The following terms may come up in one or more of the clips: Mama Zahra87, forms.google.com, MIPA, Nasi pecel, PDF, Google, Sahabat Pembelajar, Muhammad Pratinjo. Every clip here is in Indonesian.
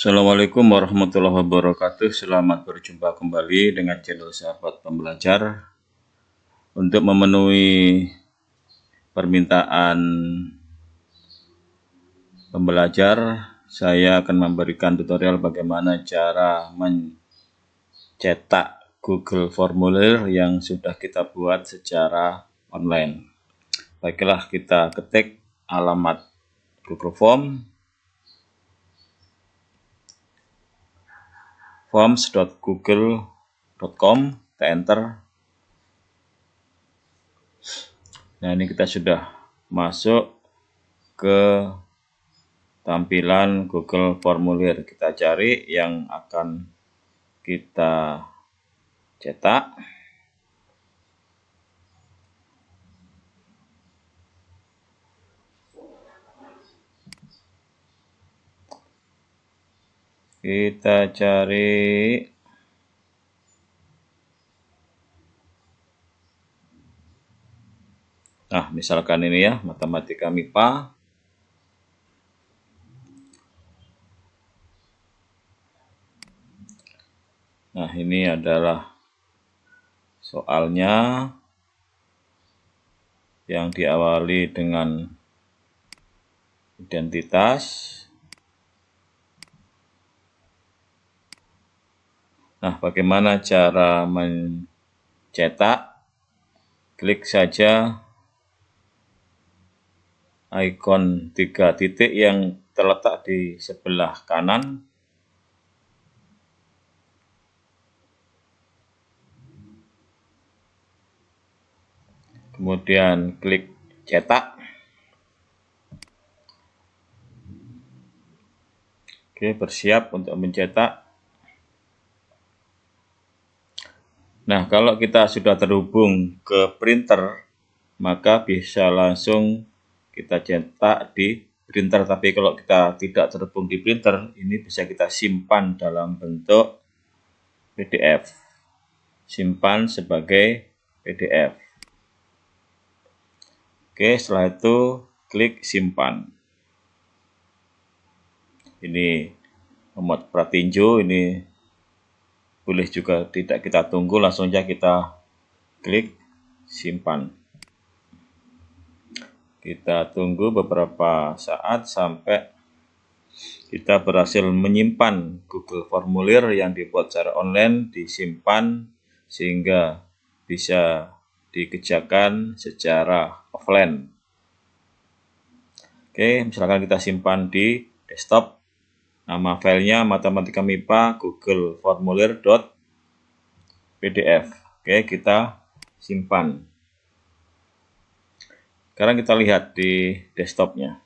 Assalamualaikum warahmatullahi wabarakatuh. Selamat berjumpa kembali dengan channel Sahabat Pembelajar. Untuk memenuhi permintaan pembelajar, saya akan memberikan tutorial bagaimana cara mencetak Google formulir yang sudah kita buat secara online. Baiklah, kita ketik alamat Google Form, forms.google.com, kita enter. Nah, ini kita sudah masuk ke tampilan Google formulir. Kita cari yang akan kita cetak. Kita cari misalkan ini ya, matematika MIPA. Nah, ini adalah soalnya yang diawali dengan identitas. Nah, bagaimana cara mencetak? Klik saja ikon 3 titik yang terletak di sebelah kanan. Kemudian klik cetak. Oke, bersiap untuk mencetak. Nah, kalau kita sudah terhubung ke printer, maka bisa langsung kita cetak di printer. Tapi kalau kita tidak terhubung di printer, ini bisa kita simpan dalam bentuk PDF. Simpan sebagai PDF. Oke, setelah itu klik simpan. Ini Muhammad Pratinjo, ini boleh juga tidak kita tunggu, langsung saja kita klik simpan. Kita tunggu beberapa saat sampai kita berhasil menyimpan Google formulir yang dibuat secara online, disimpan sehingga bisa dikerjakan secara offline. Oke, misalkan kita simpan di desktop. Nama filenya matematika MIPA Google formulir.pdf. Oke, kita simpan. Sekarang kita lihat di desktopnya.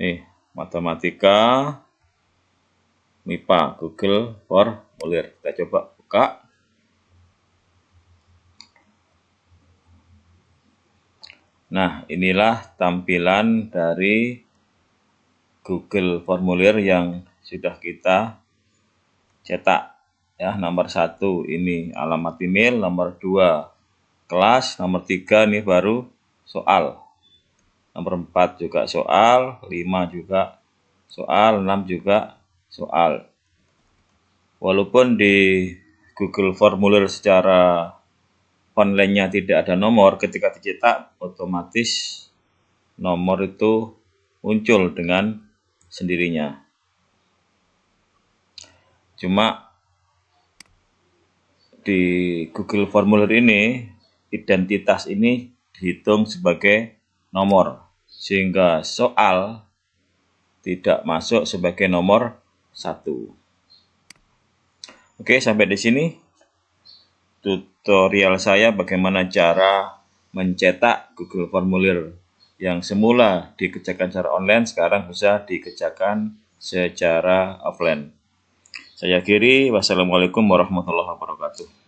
Nih, matematika MIPA Google formulir. Kita coba buka. Nah, inilah tampilan dari Google formulir yang sudah kita cetak ya. Nomor 1 ini alamat email, nomor 2 kelas, nomor 3 ini baru soal, nomor 4 juga soal, 5 juga soal, 6 juga soal. Walaupun di Google formulir secara online-nya tidak ada nomor, ketika dicetak otomatis nomor itu muncul dengan sendirinya. Cuma di Google formulir ini identitas ini dihitung sebagai nomor, sehingga soal tidak masuk sebagai nomor 1. Oke, sampai di sini tutorial saya bagaimana cara mencetak Google formulir yang semula dikerjakan secara online, sekarang bisa dikerjakan secara offline. Saya akhiri, wassalamualaikum warahmatullahi wabarakatuh.